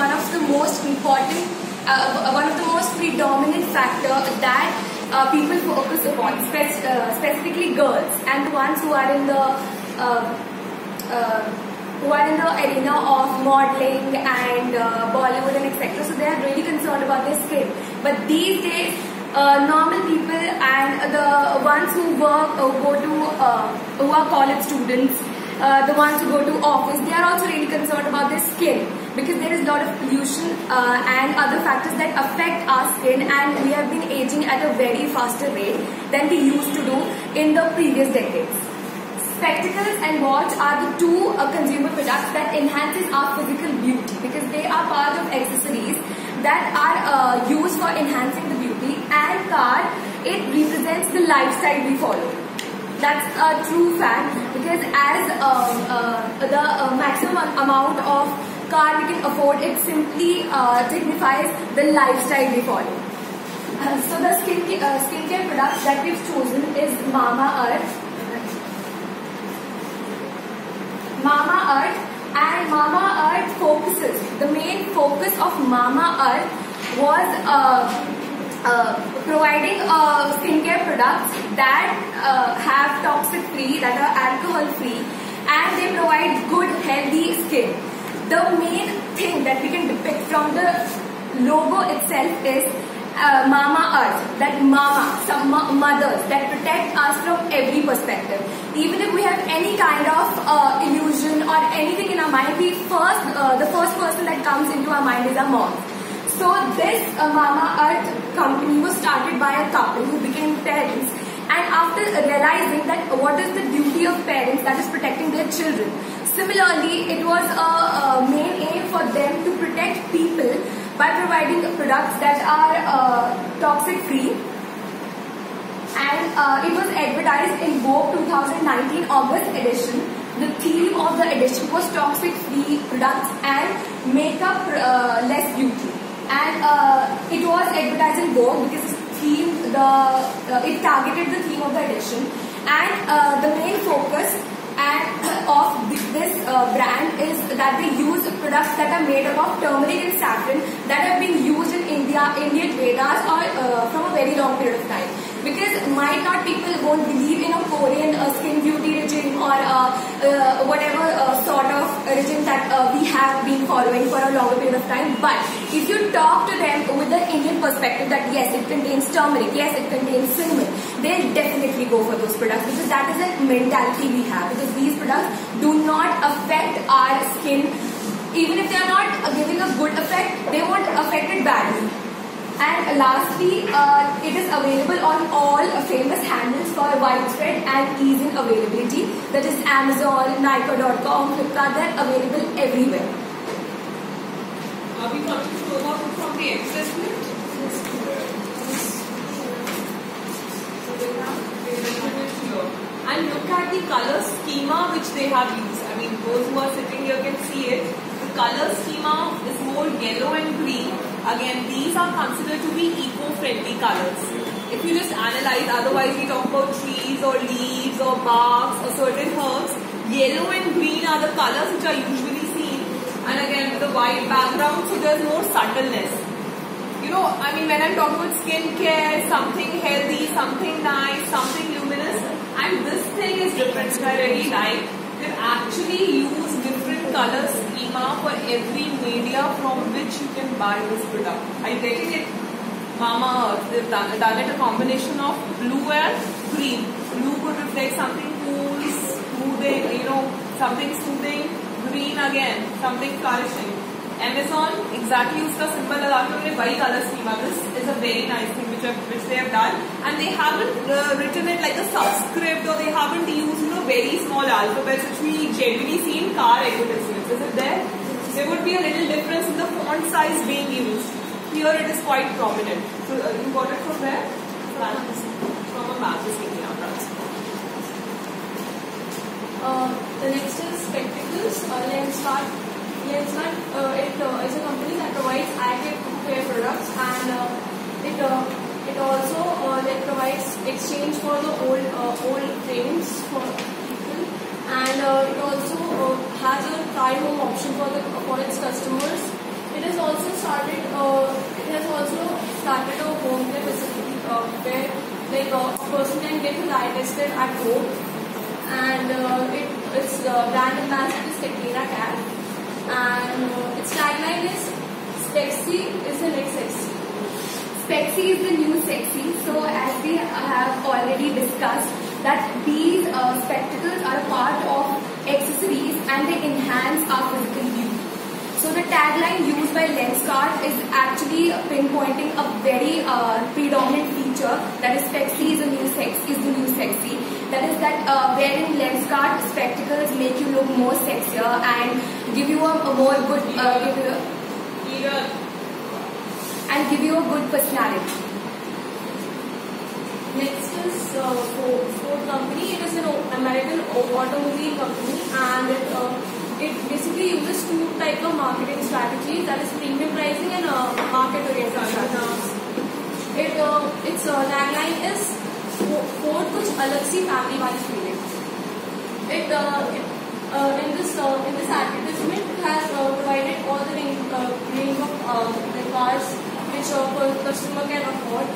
one of the most important, one of the most predominant factor that people focus upon, specifically girls, and the ones who are in the arena of modeling and Bollywood and etc. So they are really concerned about their skin. But these days, normal people and the ones who work, who are college students, the ones who go to office, they are also really concerned about their skin, because there is a lot of pollution and other factors that affect our skin, and we have been aging at a very faster rate than we used to do in the previous decades. Spectacles and watch are the two consumer products that enhances our physical beauty, because they are part of accessories that are used for enhancing the beauty, and car, it represents the lifestyle we follow. That's a true fact, because as the maximum amount of car we can afford, it simply signifies the lifestyle we follow. So the skincare products that we've chosen is Mama Earth. Mama Earth focuses, the main focus of Mama Earth was providing skincare products that have toxic free, that are alcohol free, and they provide good healthy skin. The main thing that we can depict from the logo itself is Mama Earth, that Mama, some mothers, that protect us from every perspective. Even if we have any kind of illusion or anything in our mind, we first, the first person that comes into our mind is our mom. So this Mama Earth company was started by a couple who became parents, and after realizing that what is the duty of parents, that is protecting their children. Similarly, it was a main aim for them to protect people by providing products that are toxic free, and it was advertised in Vogue 2019 August edition. The theme of the edition was toxic free products and makeup less beauty. And it was advertised in Vogue because it targeted the theme of the edition, and the main focus of this brand is that they use products that are made up of turmeric and saffron that have been used in Indian Vedas or from a very long period of time. Because might not people won't believe in a Korean skin beauty regime or whatever sort of regime that we have been following for a longer period of time. But if you talk to them with the Indian perspective that yes, it contains turmeric, yes, it contains cinnamon, they'll definitely go for those products, because that is the mentality we have. Because these products do not affect our skin. Even if they are not giving a good effect, they won't affect it badly. And lastly, it is available on all famous handles for widespread and ease in availability. That is Amazon, Nyka.com, Flipkart, they're available everywhere. Are we going to go about it from the assessment? Yes. So they have it here. And look at the color schema which they have used. I mean, those who are sitting here can see it. The color schema is more yellow and green. Again, these are considered to be eco-friendly colors. If you just analyze, otherwise we talk about trees or leaves or barks or certain herbs. Yellow and green are the colors which are usually seen, and again with a white background, so there's more subtleness. You know, I mean, when I'm talking about skincare, something healthy, something nice, something luminous, and this thing is different. I really like. They've actually used different color schema for every media from which you can buy this product. I take it Mama Earth, they've done it a combination of blue and green. Blue could reflect something cool, smoothing, you know, something soothing. Green again, something flourishing. Amazon exactly used the symbol that they buy color schema. This is a very nice thing which they have done, and they haven't written it like a subscript, or they haven't used, you know, very small alphabets which we generally see in car advertisements. Is it there? There would be a little difference in the font size being used. Here it is quite prominent. So you got it from where? From a magazine. The next is spectacles. Lenskart. Lenskart is a company that provides eye care products, and it also that provides exchange for the old frames for people, and it also has a try home option for its customers. It is started a home care facility where like a person can get his eye tested at home, and its brand ambassador is Katrina Kaif, and its tagline is "Spexy is the next sexy." Spexy is the new sexy. So as we have already discussed, that these spectacles are part of accessories and they enhance our physical beauty. So the tagline used by Lenskart is actually pinpointing a very predominant feature, that is "Spexy is the new sexy." That is that wherein Lenskart spectacles make you look more sexier and give you a more good, give you a good personality. Next is Ford company. It is an American automobile company, and it basically uses two types of marketing strategies, that is premium pricing and market-oriented strategies. Its tagline is "Ford कुछ अलग सी family वाली feeling." In this advertisement, it has provided all the range of the cars which a customer can afford.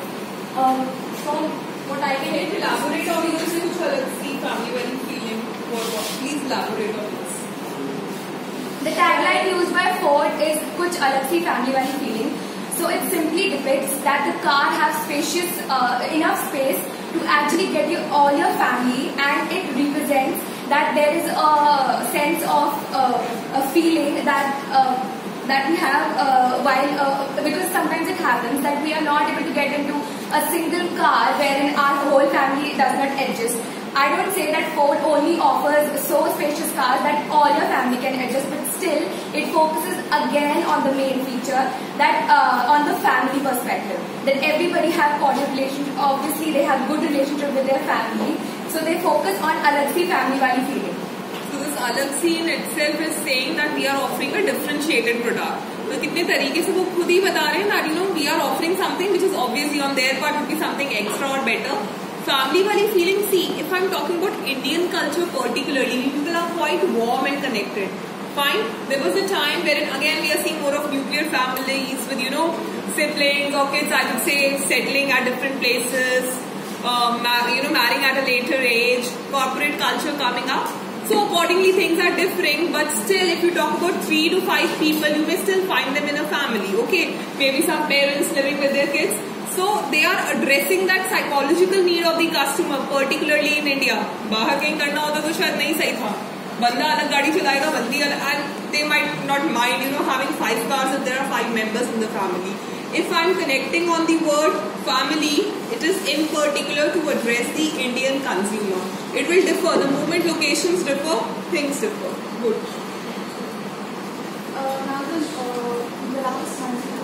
From what I can elaborate on using कुछ अलग सी family वाली feeling for what? Please elaborate on this. The tagline used by Ford is "Kuch alag si family wali feeling." So it simply depicts that the car has spacious enough space to actually get you all your family, and it represents that there is a sense of a feeling that we have while because sometimes it happens that we are not able to get into a single car wherein our whole family does not adjust. I don't say that Ford only offers so spacious cars that all your family can adjust, but still it focuses again on the main feature, that on the family perspective, that everybody have good relationship. Obviously they have good relationship with their family, so they focus on alag si family wali feeling. So this alag si in itself is saying that we are offering a differentiated product. So कितने तरीके से वो खुद ही बता रहे हैं that you know we are offering something which is obviously on their part would be something extra or better. Family wali feeling, see, if I'm talking about Indian culture particularly, people are quite warm and connected. Fine, there was a time wherein again we are seeing more of nuclear families with, you know, siblings or kids, I would say, settling at different places, marrying at a later age, corporate culture coming up. So accordingly things are differing, but still if you talk about 3 to 5 people, you may still find them in a family, okay? Maybe some parents living with their kids. So they are addressing that psychological need of the customer, particularly in India. बाहर कहीं करना होता तो शायद नहीं सही था. बंदा अलग गाड़ी चलाएगा, बंदी अलग, and they might not mind, you know, having 5 cars if there are 5 members in the family. If I'm connecting on the word family, it is in particular to address the Indian consumer. It will differ the moment locations differ, things differ. Good. Now the last one.